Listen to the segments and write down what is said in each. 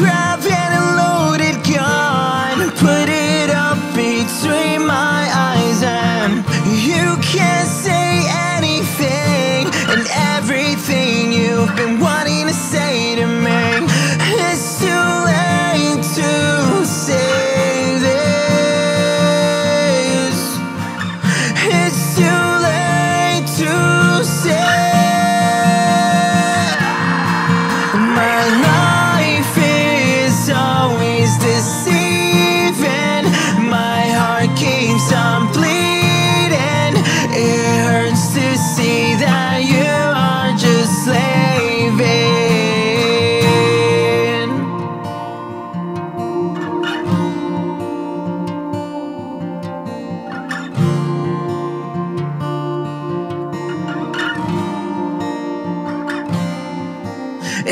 crap and a loaded gun. Put it up between my eyes and you can't say anything. And everything you've been wanting to say to me, it's too late to say this. It's too late to say.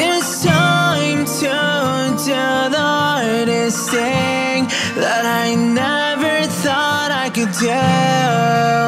It's time to do the hardest thing that I never thought I could do.